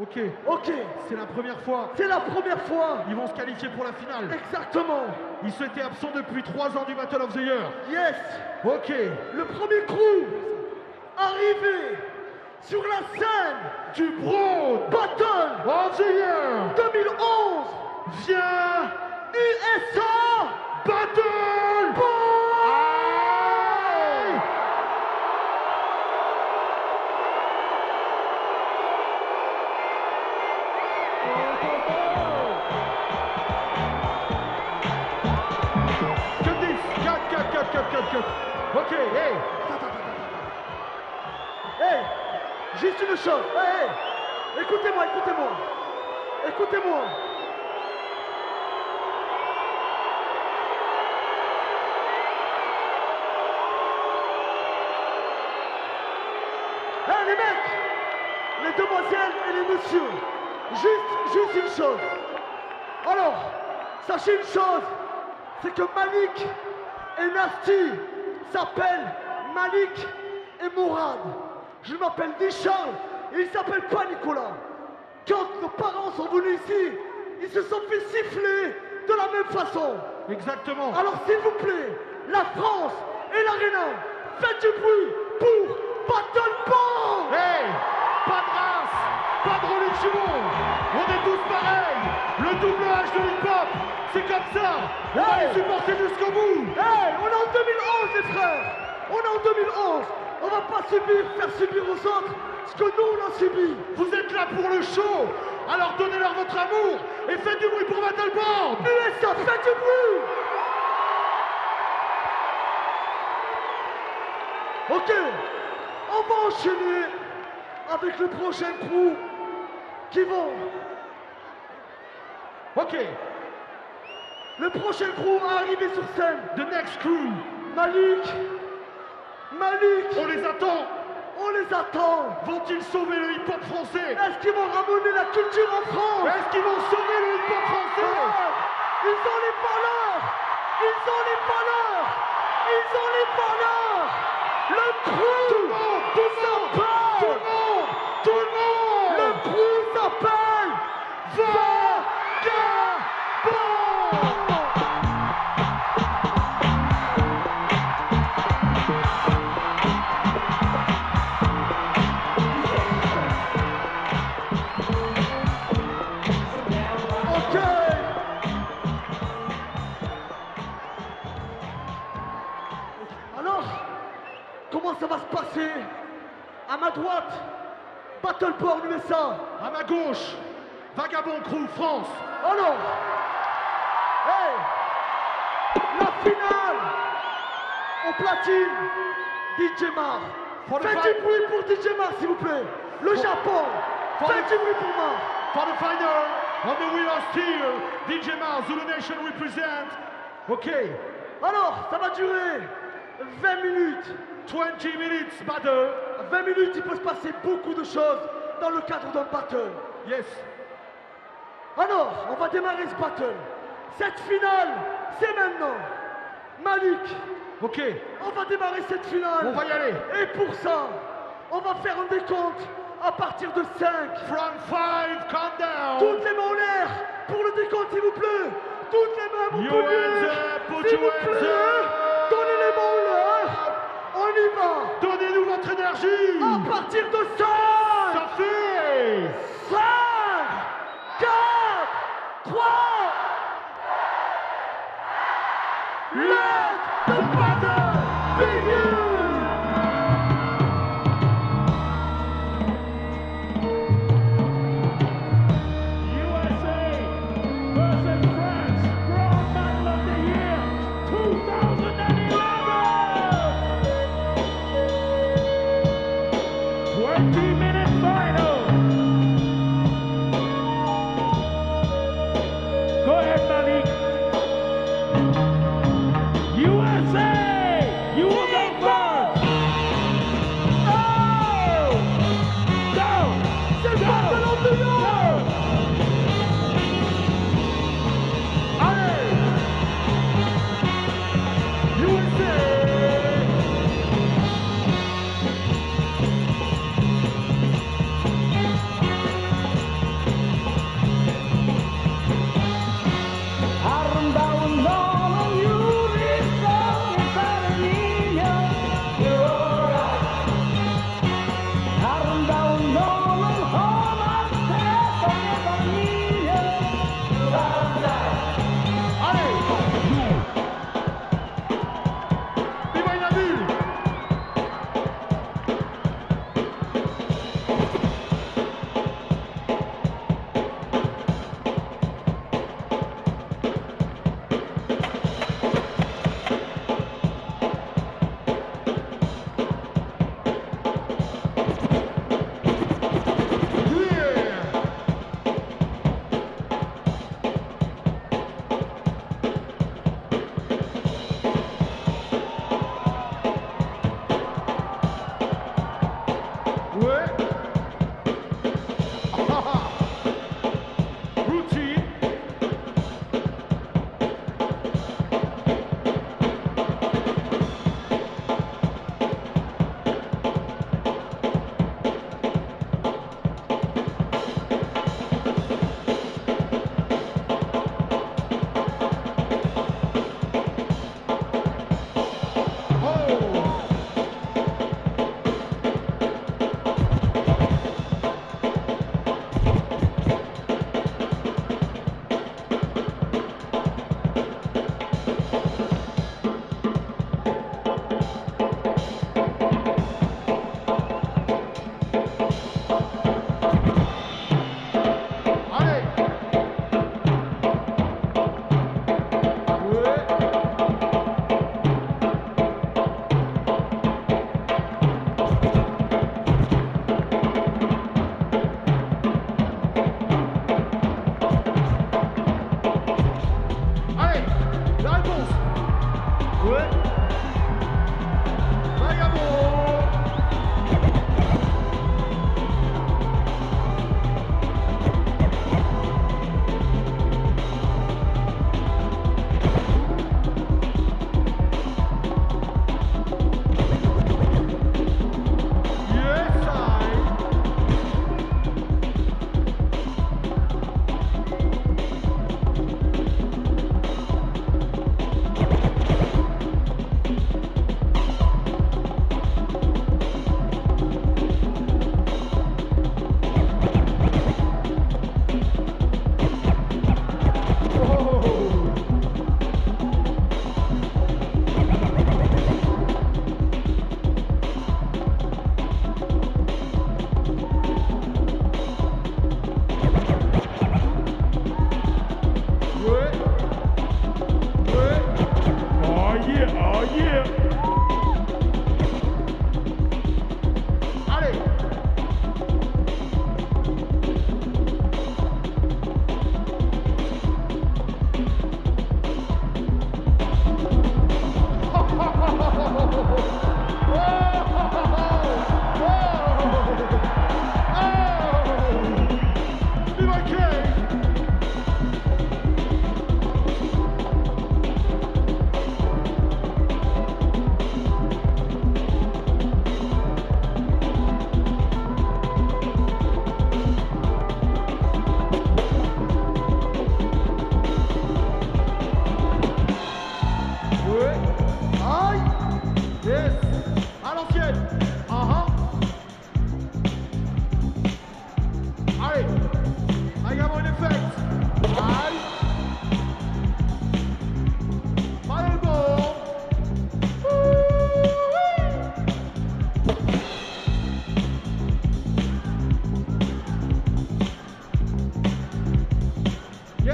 Ok. C'est la première fois. Ils vont se qualifier pour la finale. Exactement. Ils s'étaient absents depuis 3 ans du Battle of the Year. Yes. Ok. Le premier crew arrivé sur la scène du Broad Battle of the Year 2011 via USA Battle Born. Ok, hey. Hey, juste une chose. Hey, hey. Écoutez-moi. Hey, les mecs, les demoiselles et les messieurs, juste une chose. Alors, sachez une chose, c'est que Malik et Nasty s'appellent Malik et Mourad. Je m'appelle Dichard et il s'appelle pas Nicolas. Quand nos parents sont venus ici, ils se sont fait siffler de la même façon. Exactement. Alors s'il vous plaît, la France et l'Arena, faites du bruit pour Battle Born. Hey, pas de race, pas de religion, on est tous pareils. Le double H de l'hip-hop, c'est comme ça. On va les supporter jusqu'au bout. Hey, on est en 2011, les frères. On va pas faire subir aux autres ce que nous, on a subi. Vous êtes là pour le show. Alors donnez-leur votre amour et faites du bruit pour Battle Born. USA, faites du bruit. Ok, on va enchaîner avec le prochain crew qui vont... Ok. Le prochain crew à arriver sur scène. The next crew. Malik. On les attend. Vont-ils sauver le hip-hop français? Est-ce qu'ils vont ramener la culture en France? Est-ce qu'ils vont sauver le hip-hop français? Ouais. Ils ont les valeurs. Le crew. Tout le monde. Le crew s'appelle Vagabond. Ça va se passer. À ma droite, Battle Born USA. À ma gauche, Vagabond Crew France. Alors, hey, la finale au platine, DJ Mar. Faites du bruit pour DJ Mar, s'il vous plaît. Le Japon, faites du bruit pour Mar. For the final, on the winner's team, DJ Mar, Zulu Nation represent. Ok. Alors, ça va durer 20 minutes. 20 minutes battle. À 20 minutes, il peut se passer beaucoup de choses dans le cadre d'un battle. Yes. Alors, on va démarrer ce battle. Cette finale, c'est maintenant. Malik. Ok. On va démarrer cette finale. On va y aller. Et pour ça, on va faire un décompte à partir de 5. From 5, count down. Toutes les mains en l'air pour le décompte, s'il vous plaît. Toutes les mains, vous pouvez, s'il vous plaît. Donnez les mains en l'air. On y va. Donnez-nous votre énergie. À partir de 5. Ça fait 5, 4, 3. Let the battle begin. Demon.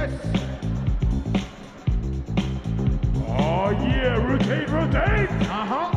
Yes! Oh yeah, rotate, rotate! Uh-huh.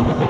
Take it!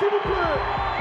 S'il vous plaît.